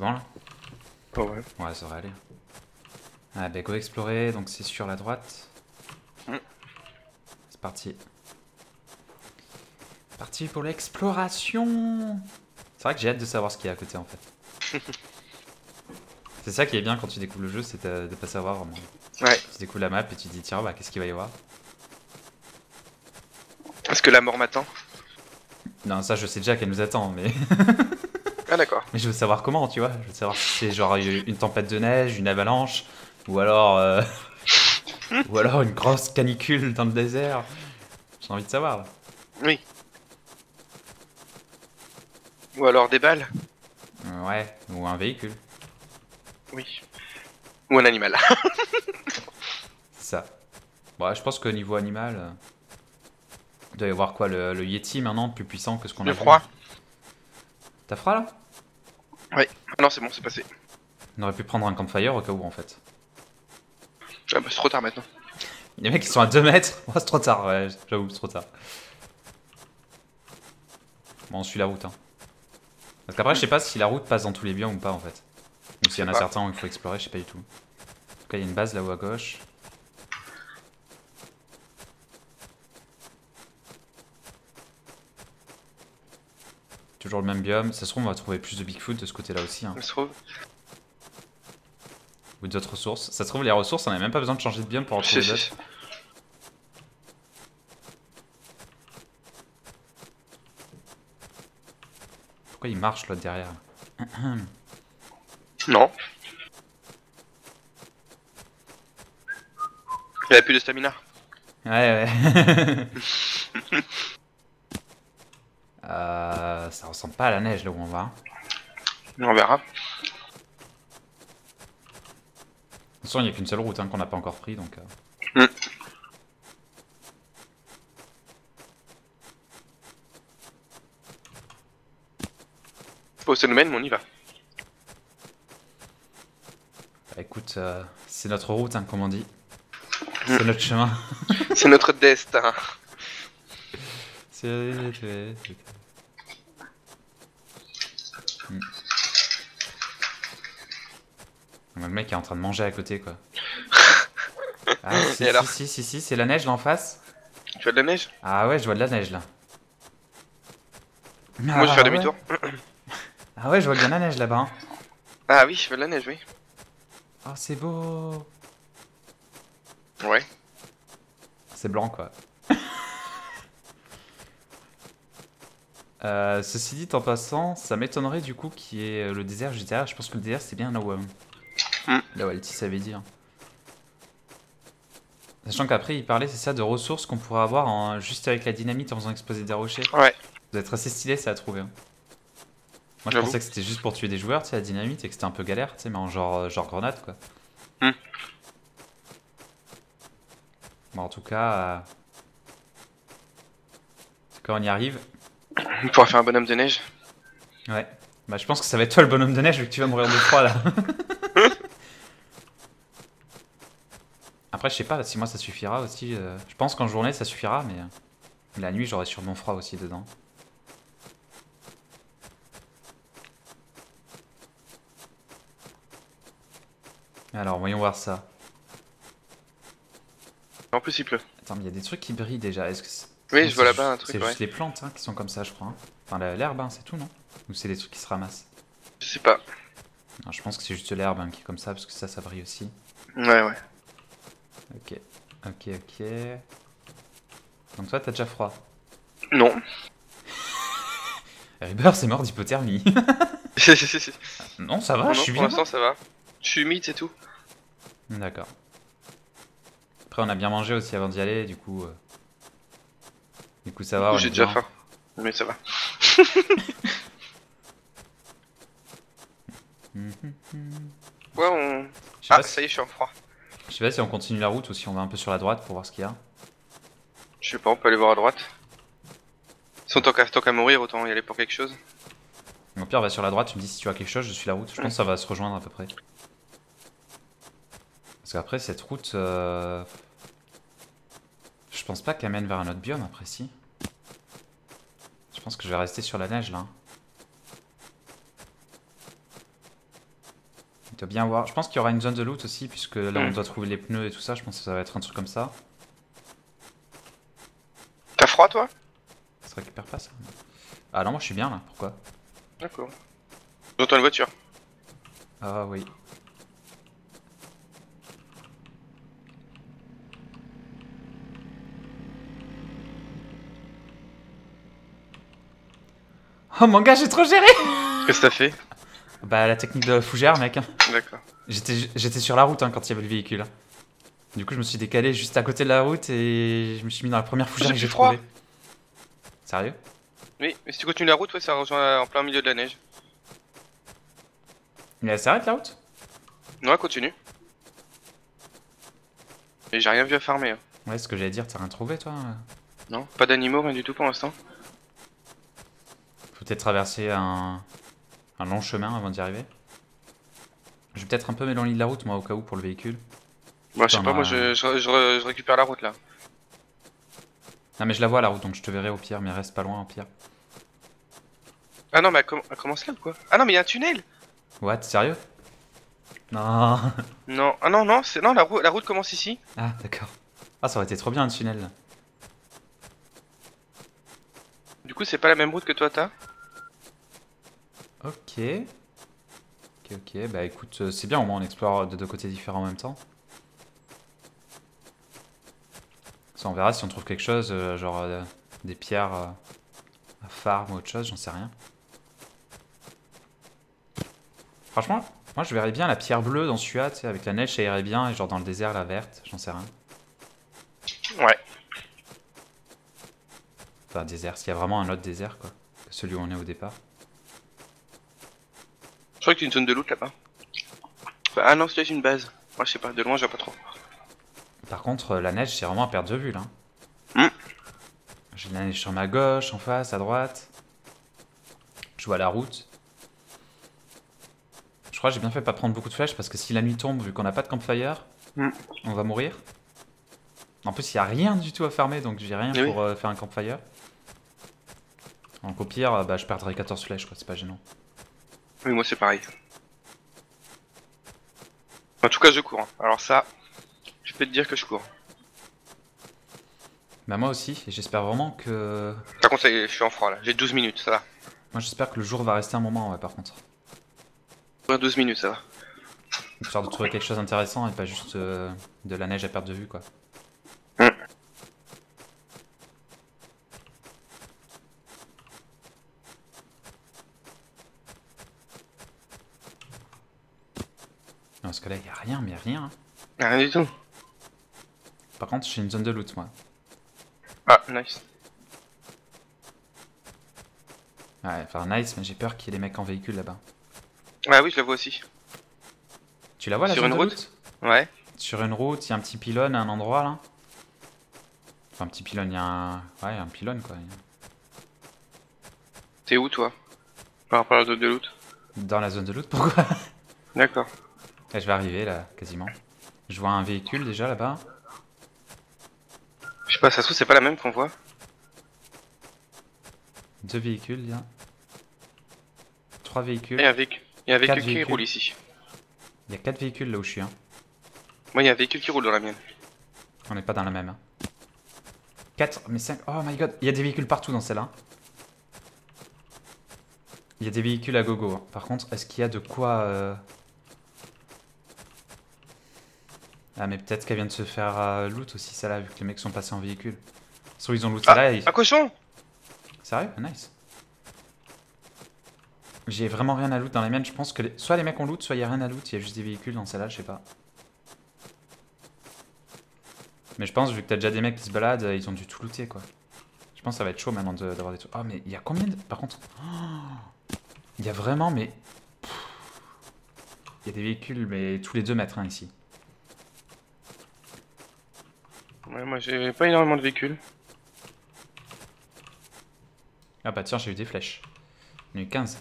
C'est bon là? Oh ouais. Ouais, ça devrait aller. Ah bah go explorer, donc c'est sur la droite. C'est parti. Parti pour l'exploration. C'est vrai que j'ai hâte de savoir ce qu'il y a à côté en fait. C'est ça qui est bien quand tu découvres le jeu, c'est de pas savoir vraiment. Ouais. Tu découvres la map et tu te dis tiens bah qu'est-ce qu'il va y avoir? Est-ce que la mort m'attend? Non, ça je sais déjà qu'elle nous attend, mais... Ah d'accord. Mais je veux savoir comment, tu vois. Je veux savoir si c'est genre une tempête de neige, une avalanche, ou alors... ou alors une grosse canicule dans le désert. J'ai envie de savoir, là. Oui. Ou alors des balles. Ouais, ou un véhicule. Oui. Ou un animal. Ça. Bon, je pense qu'au niveau animal... Il doit y avoir quoi, le Yeti maintenant, plus puissant que ce qu'on a vu. J'ai froid. T'as froid là? Oui. Ah non, c'est bon, c'est passé. On aurait pu prendre un campfire au cas où en fait. Ah bah c'est trop tard maintenant. Les mecs ils sont à 2 mètres. Oh, c'est trop tard, ouais, j'avoue, c'est trop tard. Bon, on suit la route. Hein. Parce qu'après, je sais pas si la route passe dans tous les biens ou pas en fait. Ou s'il y en a certains où il faut explorer, je sais pas du tout. En tout cas, il y a une base là-haut à gauche. Toujours le même biome, ça se trouve on va trouver plus de Bigfoot de ce côté-là aussi. Hein. Ça se trouve. Ou d'autres ressources. Ça se trouve les ressources, on n'a même pas besoin de changer de biome pour en trouver d'autres. Si. Pourquoi il marche l'autre derrière? Non. Il a plus de stamina. Ouais ouais. Ça ressemble pas à la neige là où on va. On verra. De toute façon, il n'y a qu'une seule route hein, qu'on n'a pas encore pris donc. Oh, ça nous mène, mais on y va. Bah écoute, c'est notre route, hein, comme on dit. C'est notre chemin. C'est notre destin. Le mec est en train de manger à côté quoi. Ah, si, c'est la neige là en face. Tu vois de la neige? Ah ouais, je vois de la neige là. Ah, moi je fais demi-tour. Ah ouais, je vois bien la neige là-bas. Hein. Ah oui, je vois de la neige, oui. Oh, c'est beau. Ouais. C'est blanc quoi. Ceci dit, en passant, ça m'étonnerait du coup qu'il y ait le désert juste derrière. Je pense que le désert c'est bien là où Yeti savait dire. Sachant qu'après il parlait, c'est ça, de ressources qu'on pourrait avoir en, juste avec la dynamite en faisant exploser des rochers. Ouais. Vous êtes assez stylé ça à trouver. Hein. Moi je pensais que c'était juste pour tuer des joueurs, tu sais, la dynamite et que c'était un peu galère, tu sais, mais en genre grenade quoi. Bon, en tout cas, quand on y arrive. On pourra faire un bonhomme de neige. Ouais. Bah je pense que ça va être toi le bonhomme de neige vu que tu vas mourir de froid là. Après je sais pas si moi ça suffira aussi. Je pense qu'en journée ça suffira mais la nuit j'aurai sûrement froid aussi dedans. Alors voyons voir ça. En plus il pleut. Attends mais il y a des trucs qui brillent déjà. Est-ce que oui, je vois là-bas un truc. C'est juste les plantes hein, qui sont comme ça, je crois. Hein. Enfin, l'herbe, hein, c'est tout, non? Ou c'est des trucs qui se ramassent? Je sais pas. Non, je pense que c'est juste l'herbe hein, qui est comme ça, parce que ça brille aussi. Ouais, ouais. Ok. Donc, toi, t'as déjà froid? Non. Riber, c'est mort d'hypothermie. Non, ça va, non, je suis bien. Pour l'instant, ça va. Je suis humide, c'est tout. D'accord. Après, on a bien mangé aussi avant d'y aller, du coup. Du coup ça va. J'ai déjà faim. Mais ça va. Ouais on... Ah ça y est je suis en froid. Je sais pas si on continue la route ou si on va un peu sur la droite pour voir ce qu'il y a. Je sais pas, on peut aller voir à droite. Sans tant qu'à mourir autant y aller pour quelque chose. Au pire on va sur la droite, tu me dis si tu as quelque chose, je suis la route. Je pense que ça va se rejoindre à peu près. Parce qu'après cette route... Je pense pas qu'elle mène vers un autre biome après, si. Je pense que je vais rester sur la neige là. doit bien voir. Je pense qu'il y aura une zone de loot aussi, puisque là on doit trouver les pneus et tout ça. Je pense que ça va être un truc comme ça. T'as froid toi? Ça se récupère pas ça? Ah non, moi je suis bien là, pourquoi? D'accord. Dans une voiture. Ah oui. Oh mon gars, j'ai trop géré! Qu'est-ce que t'as fait? Bah la technique de fougère mec. D'accord. J'étais sur la route hein, quand il y avait le véhicule. Du coup je me suis décalé juste à côté de la route et je me suis mis dans la première fougère que j'ai trouvée. Sérieux? Oui, mais si tu continues la route, ouais, ça rejoint en plein milieu de la neige. Mais elle s'arrête la route? Non, elle continue. Et j'ai rien vu à farmer. Hein. Ouais, ce que j'allais dire, t'as rien trouvé toi? Non, pas d'animaux, rien du tout pour l'instant. Faut peut-être traverser un long chemin avant d'y arriver. Je vais peut-être un peu m'éloigner de la route, moi, au cas où, pour le véhicule. Bah, je sais pas, moi, je récupère la route là. Non, mais je la vois la route, donc je te verrai au pire, mais reste pas loin au pire. Ah non, mais elle commence là ou quoi? Ah non, mais il y a un tunnel! What? Sérieux? Non. Non, ah non, non, non la route commence ici. Ah, d'accord. Ah, ça aurait été trop bien un tunnel là. Du coup, c'est pas la même route que toi, t'as? Ok. Ok, ok, bah écoute, c'est bien au moins on explore de deux côtés différents en même temps. Ça, on verra si on trouve quelque chose, genre des pierres à farm ou autre chose, j'en sais rien. Franchement, moi je verrais bien la pierre bleue dans celui-là, tu sais, avec la neige ça irait bien, et genre dans le désert la verte, j'en sais rien. Ouais. Enfin, désert, s'il y a vraiment un autre désert quoi, que celui où on est au départ. Je crois que c'est une zone de loot là-bas. Enfin, ah non, c'est une base. Moi je sais pas, de loin je vois pas trop. Par contre, la neige c'est vraiment à perte de vue là. J'ai de la neige sur ma gauche, en face, à droite. Je vois la route. Je crois que j'ai bien fait de pas prendre beaucoup de flèches parce que si la nuit tombe, vu qu'on n'a pas de campfire, on va mourir. En plus, il n'y a rien du tout à farmer donc j'ai rien pour faire un campfire. Donc au pire, bah, je perdrai 14 flèches, quoi, c'est pas gênant. Oui, moi c'est pareil. En tout cas, je cours. Alors ça. Je peux te dire que je cours. Bah moi aussi, et j'espère vraiment que... Par contre, je suis en froid là, j'ai 12 minutes, ça va. Moi j'espère que le jour va rester un moment, ouais, par contre. Ouais, 12 minutes, ça va. Histoire de trouver quelque chose d'intéressant et pas juste de la neige à perte de vue, quoi. Non, parce que là, y'a rien, mais rien. Hein. Rien du tout. Par contre, j'ai une zone de loot, moi. Ah, nice. Ouais, enfin, nice, mais j'ai peur qu'il y ait des mecs en véhicule là-bas. Ah oui, je la vois aussi. Tu la vois, la zone de loot ? Sur une route ? Ouais. Sur une route, il y a un petit pylône à un endroit, là. Enfin, un petit pylône, il y a un... Ouais, un pylône, quoi. T'es où, toi ? Par rapport à la zone de loot ? Dans la zone de loot, pourquoi ? D'accord. Là, je vais arriver, là, quasiment. Je vois un véhicule, déjà, là-bas. Je sais pas, ça se trouve c'est pas la même qu'on voit. Deux véhicules, il y a. Trois véhicules. Il y a un véhicule qui roule ici. Il y a quatre véhicules là où je suis. Hein. Moi il y a un véhicule qui roule dans la mienne. On n'est pas dans la même. Hein. Quatre, mais cinq. Oh my god, il y a des véhicules partout dans celle-là. Il y a des véhicules à gogo. Hein. Par contre, est-ce qu'il y a de quoi... Ah mais peut-être qu'elle vient de se faire loot aussi celle-là vu que les mecs sont passés en véhicule. Sauf ils ont loot celle-là et... Un cochon! Sérieux? Nice. J'ai vraiment rien à loot dans les miennes, je pense que... Soit les mecs ont loot, soit il n'y a rien à loot, il y a juste des véhicules dans celle-là, je sais pas. Mais je pense vu que t'as déjà des mecs qui se baladent, ils ont dû tout looter quoi. Je pense que ça va être chaud maintenant d'avoir des trucs... Oh mais il y a combien de... Par contre... Il y a vraiment mais... Il y a des véhicules mais tous les 2 mètres hein, ici. Ouais, moi j'ai pas énormément de véhicules. Ah bah tiens, j'ai eu des flèches. J'en ai eu 15.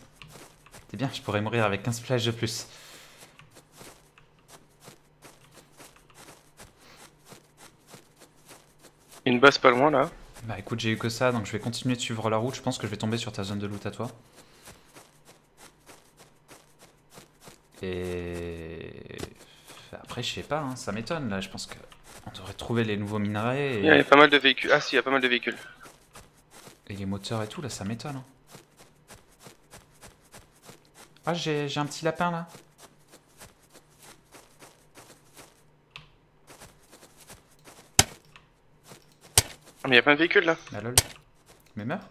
C'est bien, je pourrais mourir avec 15 flèches de plus. Une base pas loin là. Bah écoute, j'ai eu que ça, donc je vais continuer de suivre la route. Je pense que je vais tomber sur ta zone de loot à toi. Et... Après, je sais pas, hein, ça m'étonne. Là, je pense qu'on devrait trouver les nouveaux minerais. Et... il y a pas mal de véhicules. Ah si, il y a pas mal de véhicules. Et les moteurs et tout, là, ça m'étonne. Hein. Ah, j'ai un petit lapin, là. Ah, mais il y a plein de véhicules, là. Ah, lol. Mais meurs.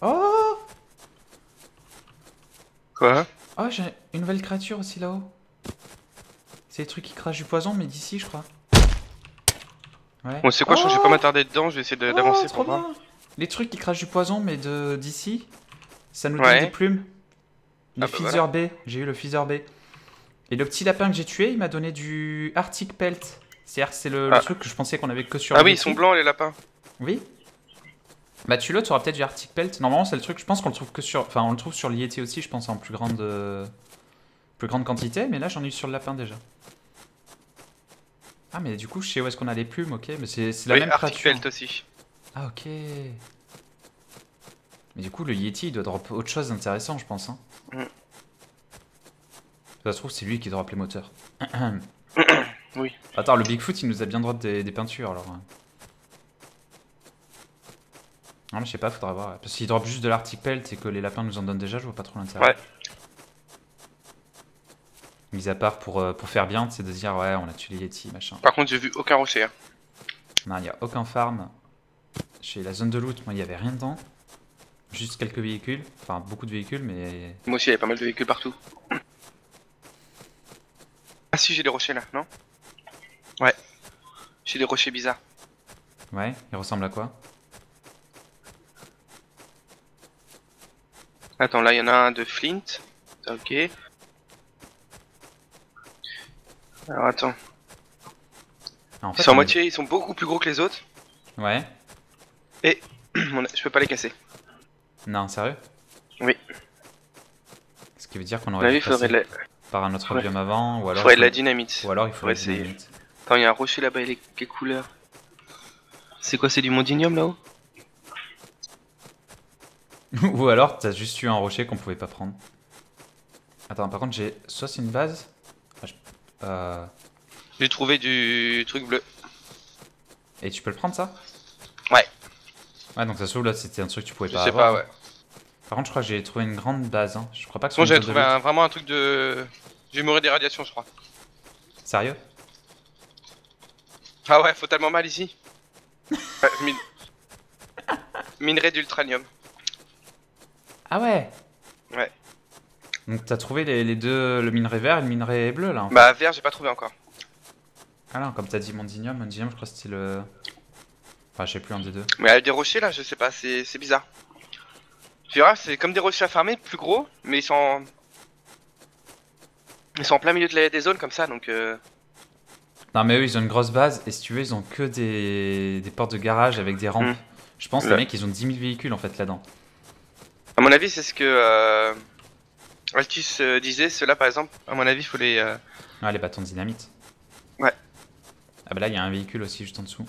Oh! Quoi? Oh, j'ai une nouvelle créature aussi là-haut. C'est les trucs qui crachent du poison, mais d'ici, je crois. Ouais. Bon, c'est quoi? Oh, je vais pas m'attarder dedans, je vais essayer d'avancer pour voir. Les trucs qui crachent du poison, mais d'ici, ça nous donne des plumes. Le Feather B, j'ai eu le Feather B. Et le petit lapin que j'ai tué, il m'a donné du Arctic Pelt. C'est-à-dire, c'est le truc que je pensais qu'on avait que sur. Ah oui, ils sont blancs les lapins. Oui. Bah tu le, tu auras peut-être du Arctic Pelt. Normalement c'est le truc, je pense qu'on le trouve que sur... Enfin on le trouve sur le Yeti aussi, je pense en plus grande quantité. Mais là j'en ai eu sur le lapin déjà. Ah mais du coup je sais où est-ce qu'on a les plumes, ok. Mais c'est la même créature. Arctic Pelt aussi. Ah ok. Mais du coup le Yeti il doit drop autre chose d'intéressant je pense. Hein. Mm. Ça se trouve c'est lui qui drop les moteurs. Oui. Attends, le Bigfoot il nous a bien drop des peintures alors. Non mais je sais pas, faudra voir. Parce qu'ils drop juste de l'Arctic Pelt et que les lapins nous en donnent déjà, je vois pas trop l'intérêt. Ouais. Mis à part pour faire bien, c'est de dire ouais on a tué les Yeti, machin. Par contre j'ai vu aucun rocher. Hein. Non, il n'y a aucun farm. Chez la zone de loot, moi il n'y avait rien dedans. Juste quelques véhicules, enfin beaucoup de véhicules mais... Moi aussi il y avait pas mal de véhicules partout. Ah si, j'ai des rochers là, non? Ouais. J'ai des rochers bizarres. Ouais, ils ressemblent à quoi? Attends, là il y en a un de Flint. Ok. Alors attends. En fait, ils sont à moitié, ils sont beaucoup plus gros que les autres. Ouais. Et je peux pas les casser. Non, sérieux? Oui. Ce qui veut dire qu'on aurait dû passer par un autre biome avant, ou alors... Il faudrait de la dynamite. Ou alors il faudrait essayer. Attends, il y a un rocher là-bas, il est quelle couleur? C'est quoi, c'est du mondinium là-haut? Ou alors t'as juste eu un rocher qu'on pouvait pas prendre. Attends, par contre j'ai... Soit c'est une base... J'ai trouvé du truc bleu. Et tu peux le prendre ça? Ouais. Ouais donc ça se trouve là c'était un truc que tu pouvais pas avoir. Je sais pas ouais. Par contre je crois que j'ai trouvé une grande base hein. Je crois pas que c'est... Moi j'avais trouvé vraiment un truc de... J'ai mouru des radiations je crois. Sérieux? Ah ouais, faut tellement mal ici. Minerai d'ultranium. Ah ouais. Ouais. Donc t'as trouvé les deux, le minerai vert et le minerai bleu là en fait. Bah vert j'ai pas trouvé encore. Ah là comme t'as dit mondinium, je crois que c'était le... Enfin je sais plus un des deux. Mais avec des rochers là je sais pas, c'est bizarre. Tu verras c'est comme des rochers à farmer, plus gros, mais ils sont... Ils sont en plein milieu de des zones comme ça donc... Non mais eux ils ont une grosse base et si tu veux ils ont que des portes de garage avec des rampes. Je pense les mecs ils ont 10 000 véhicules en fait là-dedans. À mon avis, c'est ce que Altus disait. Ceux-là, par exemple, à mon avis, il faut les. Ah, les bâtons de dynamite. Ouais. Ah, bah là, il y a un véhicule aussi juste en dessous.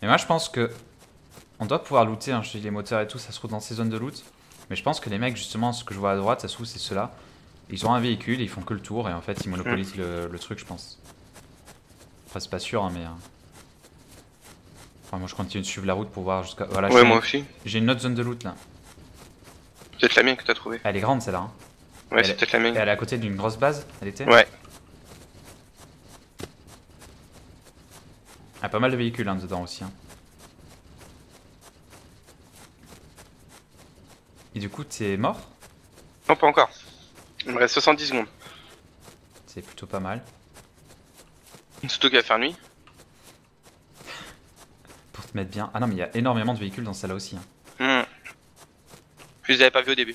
Mais moi, je pense que. On doit pouvoir looter. Hein. Je dis les moteurs et tout, ça se trouve dans ces zones de loot. Mais je pense que les mecs, justement, ce que je vois à droite, ça se trouve, c'est ceux-là. Ils ont un véhicule et ils font que le tour. Et en fait, ils monopolisent le truc, je pense. Enfin, c'est pas sûr, hein, mais. Enfin, moi, je continue de suivre la route pour voir jusqu'à. Voilà, ouais, moi aussi. J'ai une autre zone de loot là. C'est peut-être la mienne que t'as trouvée. Elle est grande celle-là. Hein. Ouais, c'est peut-être la mienne. Elle est à côté d'une grosse base, elle était. Ouais. Il y a pas mal de véhicules hein, dedans aussi. Hein. Et du coup, t'es mort? Non, pas encore. Il me reste 70 secondes. C'est plutôt pas mal. Surtout qu'il va faire nuit. Pour te mettre bien. Ah non, mais il y a énormément de véhicules dans celle-là aussi. Hein. Mm. Je les avais pas vus au début.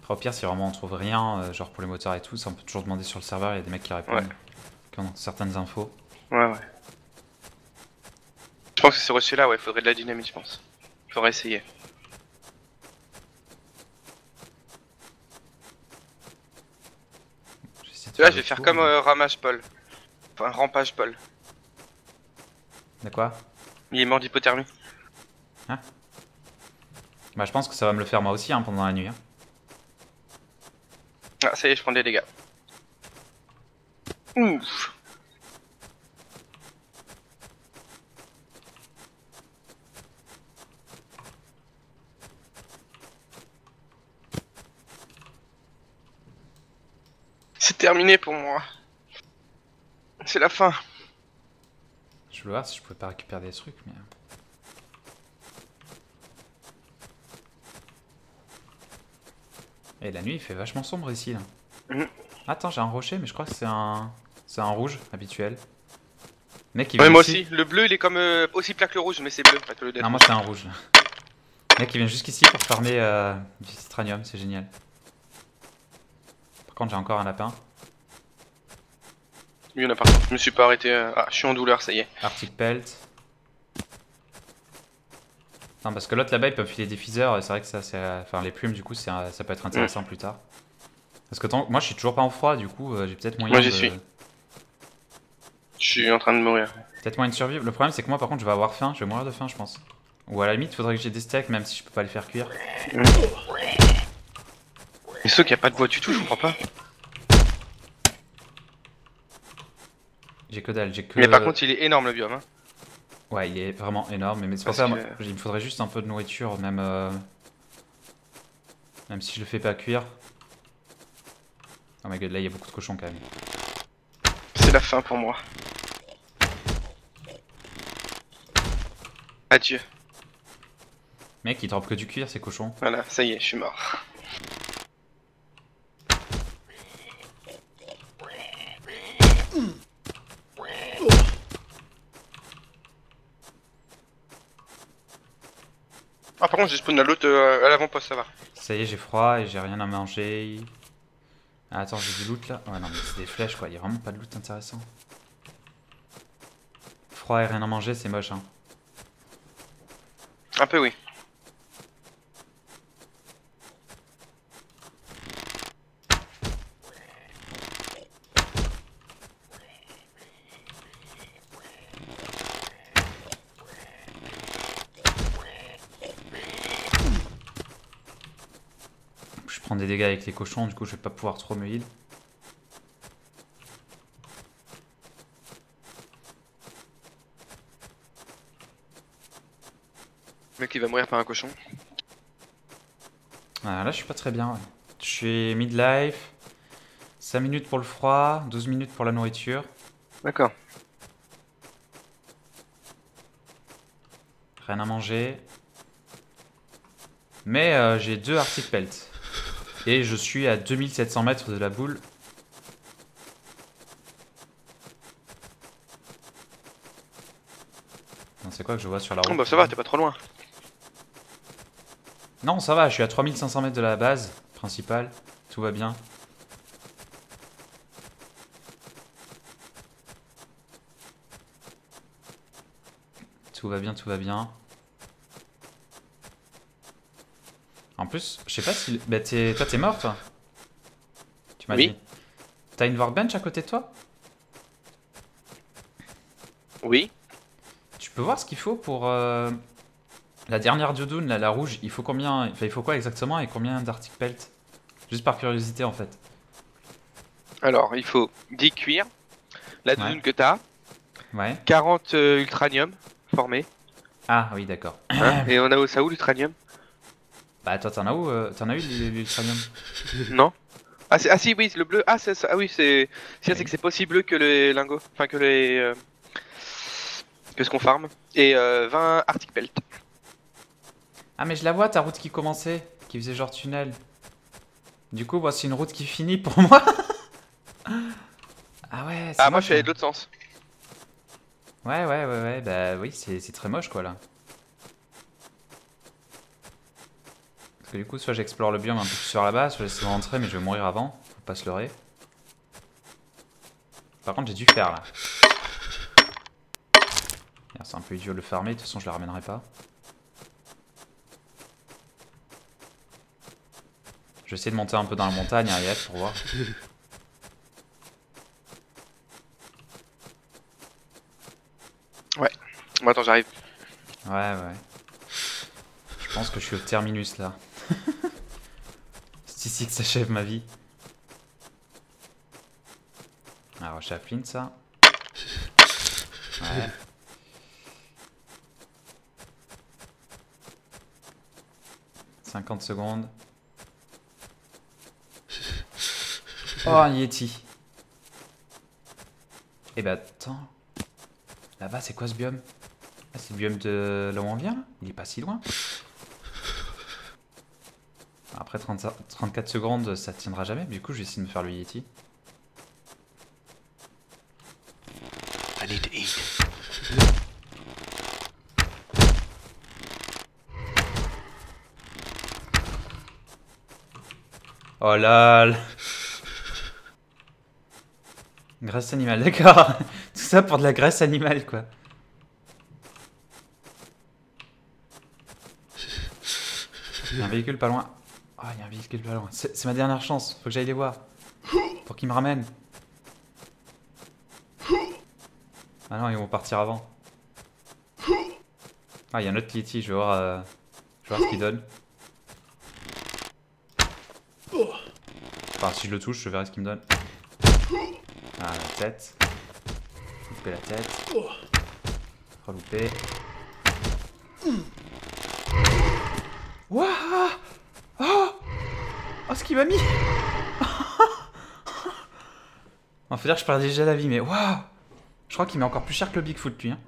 Après, au pire, si vraiment on trouve rien, genre pour les moteurs et tout, ça on peut toujours demander sur le serveur, il y a des mecs qui répondent, qui ont certaines infos. Ouais, ouais. Je pense que ce rocher là, ouais, faudrait de la dynamite, je pense. Faudrait essayer. Là je vais faire comme Rampage Paul. De quoi? Il est mort d'hypothermie. Hein? Bah je pense que ça va me le faire moi aussi hein, pendant la nuit. Hein. Ah ça y est, je prends des dégâts. Ouf. C'est terminé pour moi. C'est la fin. Je voulais voir si je pouvais pas récupérer des trucs mais... Et la nuit il fait vachement sombre ici là. Mmh. Attends, j'ai un rocher mais je crois que c'est un rouge habituel. Mec, il vient ouais, moi aussi, le bleu il est comme aussi plat que le rouge mais c'est bleu en fait, le dead. Non moi c'est un rouge. Mec il vient jusqu'ici pour farmer du citranium, c'est génial. Par contre j'ai encore un lapin. Il y en a pas, je me suis pas arrêté. Ah je suis en douleur, ça y est. Arctic Pelt. Non parce que l'autre là-bas il peut filer des diffuseurs et c'est vrai que ça c'est... Enfin les plumes du coup ça peut être intéressant plus tard. Parce que moi je suis toujours pas en froid du coup j'ai peut-être moyen de... Moi j'y suis. Je suis en train de mourir. Peut-être moyen de survivre. Le problème c'est que moi par contre je vais avoir faim, je vais mourir de faim je pense. Ou à la limite faudrait que j'ai des steaks même si je peux pas les faire cuire. Mais sauf qu'il n'y a pas de bois du tout, je comprends pas. J'ai que dalle, j'ai que... Mais par contre il est énorme le biome hein. Ouais, il est vraiment énorme, mais c'est pour ça que... il me faudrait juste un peu de nourriture, même, même si je le fais pas cuire. Oh my god, là il y a beaucoup de cochons quand même. C'est la fin pour moi. Adieu. Mec, ils drop que du cuir ces cochons. Voilà, ça y est, je suis mort. Ah par contre j'ai spawn à l'autre à l'avant-poste, ça va. Ça y est j'ai froid et j'ai rien à manger. Ah, attends j'ai du loot là. Ouais non mais c'est des flèches quoi, il y a vraiment pas de loot intéressant. Froid et rien à manger c'est moche hein. Un peu oui. Des dégâts avec les cochons, du coup je vais pas pouvoir trop me heal. Le mec il va mourir par un cochon. Ah, là je suis pas très bien, ouais. Je suis midlife, 5 minutes pour le froid, 12 minutes pour la nourriture. D'accord. Rien à manger. Mais j'ai 2 Arctic Pelts. Et je suis à 2700 mètres de la boule. Non, c'est quoi que je vois sur la route? Oh bah ça va, t'es pas trop loin. Non, ça va, je suis à 3500 mètres de la base principale. Tout va bien. Tout va bien, tout va bien. En plus, je sais pas si... Bah toi t'es mort toi? Tu m'as dit. T'as une workbench à côté de toi? Oui. Tu peux voir ce qu'il faut pour... La dernière Dudoun, là, la rouge, il faut combien... Enfin, il faut quoi exactement et combien d'Arctic Pelt? Juste par curiosité en fait. Alors, il faut 10 cuirs, la Dudoun que t'as, 40 ultranium formés. Ah oui d'accord. Hein? Et on a ça où l'ultranium? Bah toi t'en as où? T'en as eu l'ultranium? Non. Ah si oui, le bleu. Ah c'est ça. Ah oui c'est. C'est que c'est pas aussi bleu que les lingots. Enfin que les. Que ce qu'on farme. Et 20 Arctic Pelt. Ah mais je la vois ta route qui commençait, qui faisait genre tunnel. Du coup voici une route qui finit pour moi. Ah ouais. Ah moi je suis allé de l'autre sens. Ouais bah oui c'est très moche quoi là. Du coup, soit j'explore le biome un peu plus vers là-bas, soit j'essaie de rentrer, mais je vais mourir avant. Faut pas se leurrer. Par contre, j'ai dû faire là. C'est un peu idiot de le farmer, de toute façon, je la ramènerai pas. Je vais essayer de monter un peu dans la montagne, Ariel, pour voir. Ouais, Bon, attends, j'arrive. Ouais, ouais. Je pense que je suis au terminus là. C'est ici que s'achève ma vie. Alors, Chaplin, ça. Ouais. « 50 secondes. » Oh, un Yeti. Eh ben, attends. Là-bas, c'est quoi ce biome? Ah, c'est le biome de là où on vient, là. Il est pas si loin. Après 34 secondes, ça tiendra jamais. Du coup, je vais essayer de me faire le Yeti. I need to eat. Oh là là. Graisse animale, d'accord. Tout ça pour de la graisse animale, quoi. Il y a un véhicule pas loin. Oh, il y a un véhicule pas loin. C'est ma dernière chance. Faut que j'aille les voir. Pour qu'ils me ramènent. Ah non, ils vont partir avant. Ah, il y a un autre Yeti. Je vais voir ce qu'il donne. Enfin, si je le touche, je verrai ce qu'il me donne. Ah, la tête. Couper la tête. Relouper. Wouah! Oh! Oh, ce qu'il m'a mis! On faut dire que je perds déjà la vie, mais waouh! Je crois qu'il met encore plus cher que le Bigfoot, lui. Hein.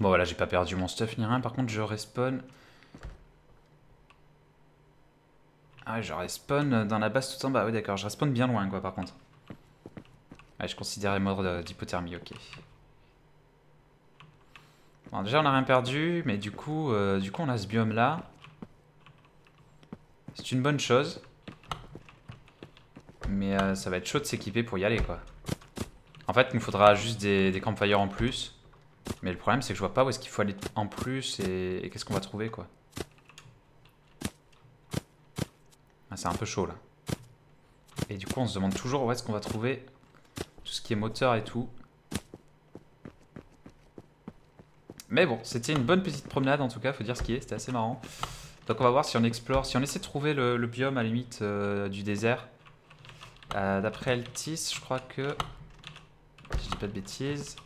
Bon, voilà, j'ai pas perdu mon stuff ni rien. Par contre, je respawn. Ah, je respawn dans la base tout en bas. Oui, d'accord, je respawn bien loin, quoi, par contre. Ouais, je considère les morts d'hypothermie, ok. Bon, déjà, on n'a rien perdu, mais du coup, on a ce biome-là. C'est une bonne chose. Mais ça va être chaud de s'équiper pour y aller, quoi. En fait, il nous faudra juste des campfires en plus. Mais le problème, c'est que je vois pas où est-ce qu'il faut aller en plus et qu'est-ce qu'on va trouver, quoi. C'est un peu chaud là. Et du coup on se demande toujours où est-ce qu'on va trouver tout ce qui est moteur et tout. Mais bon, c'était une bonne petite promenade en tout cas, faut dire ce qui est, c'était assez marrant. Donc on va voir si on explore, si on essaie de trouver le biome à la limite du désert. D'après Altis, je crois que... Si je dis pas de bêtises...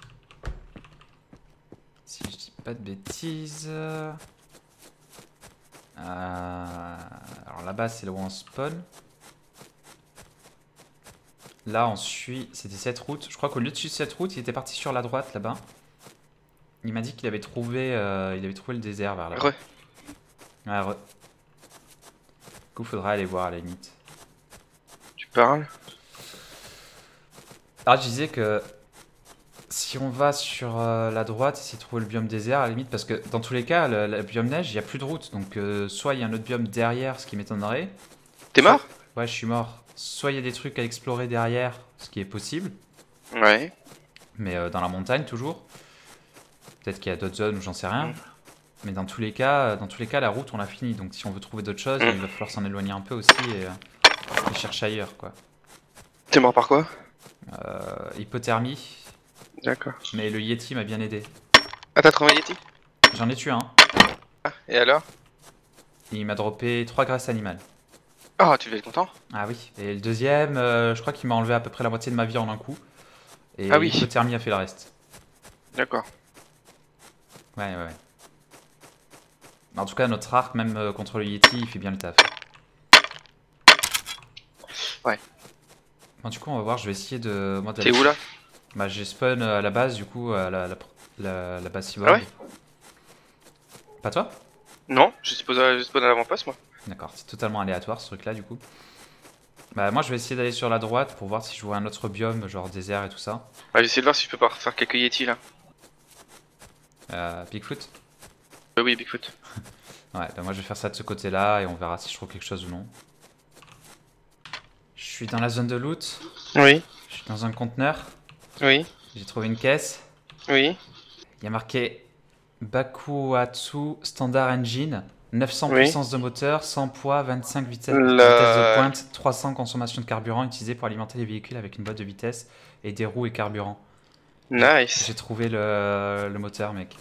Si je dis pas de bêtises... alors là-bas c'est là où on spawn. Là on suit, c'était cette route. Je crois qu'au lieu de suivre cette route, il était parti sur la droite là-bas. Il m'a dit qu'il avait trouvé, le désert vers là-bas. Ouais, re. Du coup, faudra aller voir à la limite. Tu parles? Ah, je disais que si on va sur la droite, essayer de trouver le biome désert à la limite, parce que dans tous les cas, le biome neige, il n'y a plus de route. Donc soit il y a un autre biome derrière, ce qui m'étonnerait. T'es mort ? Ouais, je suis mort. Soit il y a des trucs à explorer derrière, ce qui est possible. Ouais. Mais dans la montagne, toujours. Peut-être qu'il y a d'autres zones où j'en sais rien. Mmh. Mais dans tous les cas, la route, on l'a fini. Donc si on veut trouver d'autres choses, il va falloir s'en éloigner un peu aussi et chercher ailleurs, quoi. T'es mort par quoi ? Hypothermie. D'accord. Mais le Yeti m'a bien aidé. Ah, t'as trouvé un Yeti? J'en ai tué un. Ah, et alors? Il m'a droppé 3 graisses animales. Ah, tu devais être content. Ah oui. Et le deuxième, je crois qu'il m'a enlevé à peu près la moitié de ma vie en un coup. Et ah oui, l'hypothermie a fait le reste. D'accord. Ouais, ouais, ouais. En tout cas, notre arc, même contre le Yeti, il fait bien le taf. Ouais. Bon, du coup, on va voir, je vais essayer de... T'es où là? Bah j'ai spawn à la base, du coup, à la base cyborg. Ah ouais? Pas toi? Non, j'ai spawn à l'avant-poste moi. D'accord, c'est totalement aléatoire ce truc là du coup. Bah moi je vais essayer d'aller sur la droite pour voir si je vois un autre biome, genre désert et tout ça. Bah j'essaie de voir si je peux pas faire quelques Yeti là. Bigfoot? Oui, Bigfoot. Ouais, bah moi je vais faire ça de ce côté là et on verra si je trouve quelque chose ou non. Je suis dans la zone de loot. Oui. Je suis dans un conteneur. Oui. J'ai trouvé une caisse. Oui. Il y a marqué Bakuhatsu Standard Engine, 900 puissance de moteur, 100 poids, 25 vitesse de pointe, 300 consommation de carburant utilisée pour alimenter les véhicules avec une boîte de vitesse et des roues et carburant. Nice. J'ai trouvé le moteur, mec.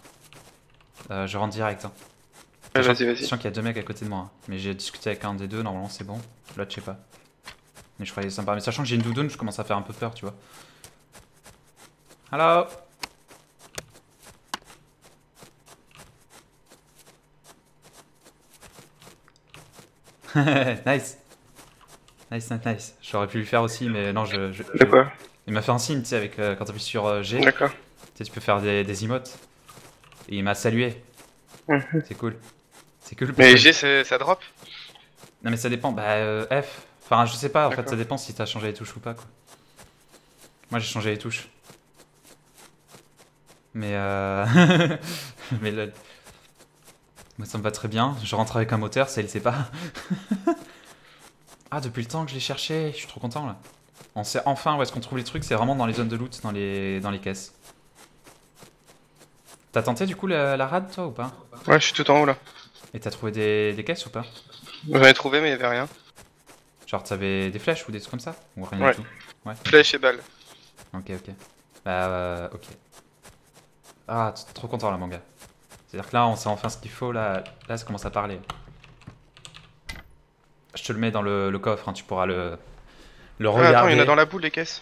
Je rentre direct. Hein. Ouais, vas-y. Je sens qu'il y a deux mecs à côté de moi. Hein. Mais j'ai discuté avec un des deux, normalement c'est bon. L'autre, je sais pas. Mais je crois qu'il est sympa. Mais sachant que j'ai une doudoune, je commence à faire un peu peur, tu vois. Hello. Nice. J'aurais pu lui faire aussi, mais non, D'accord. Il m'a fait un signe, tu sais, avec quand t'appuies sur G. D'accord. Tu sais, tu peux faire des emotes. Et il m'a salué. C'est cool. C'est cool. Mais G, ça drop. Non, mais ça dépend. Bah, F. Enfin, je sais pas, en fait, ça dépend si t'as changé les touches ou pas, quoi. Moi, j'ai changé les touches. Mais mais là... Moi, ça me va très bien. Je rentre avec un moteur, ça il sait pas. Ah, depuis le temps que je l'ai cherché, je suis trop content là. On sait enfin où est-ce qu'on trouve les trucs, c'est vraiment dans les zones de loot, dans les caisses. T'as tenté du coup la rade toi ou pas? Ouais, je suis tout en haut là. Et t'as trouvé des caisses ou pas? J'en ai trouvé, mais il y avait rien. Genre, t'avais des flèches ou des trucs comme ça? Ou rien du tout? Ouais. Flèches et balles. Ok. Bah, ok. Ah, trop content là, mon gars. C'est-à-dire que là, on sait enfin ce qu'il faut, là ça commence à parler. Je te le mets dans le coffre, hein, tu pourras le regarder. Attends, il y en a dans la boule, les caisses.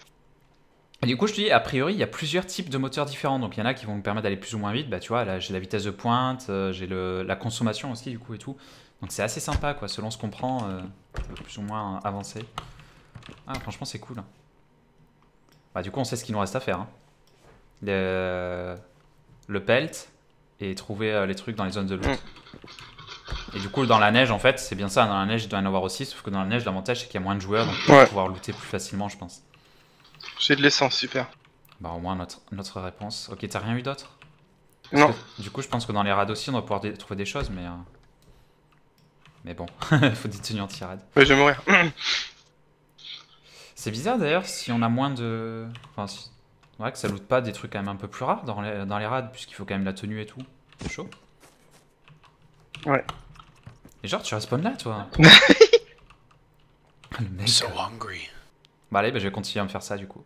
Et du coup, je te dis, a priori, il y a plusieurs types de moteurs différents. Donc, il y en a qui vont me permettre d'aller plus ou moins vite. Bah, tu vois, là, j'ai la vitesse de pointe, j'ai la consommation aussi, du coup, et tout. Donc, c'est assez sympa, quoi. Selon ce qu'on prend, ça peut plus ou moins avancer. Ah, franchement, c'est cool. Bah, du coup, on sait ce qu'il nous reste à faire. Hein. Le pelt. Et trouver les trucs dans les zones de loot. Et du coup, dans la neige, en fait, c'est bien ça. Dans la neige, il doit y en avoir aussi. Sauf que dans la neige, l'avantage, c'est qu'il y a moins de joueurs. Donc, on va pouvoir looter plus facilement, je pense. J'ai de l'essence, super. Bah, au moins, notre réponse. Ok, t'as rien eu d'autre? Non. Que, du coup, je pense que dans les rades aussi, on va pouvoir trouver des choses, mais. Mais bon, faut des tenues anti-rades. Ouais, je vais mourir. C'est bizarre d'ailleurs si on a moins de. Enfin, si... C'est vrai que ça loot pas des trucs quand même un peu plus rares dans les rades, puisqu'il faut quand même la tenue et tout. C'est chaud. Ouais. Et genre, tu respawns là, toi. Le mec. So hungry. Bah allez, bah, je vais continuer à me faire ça, du coup.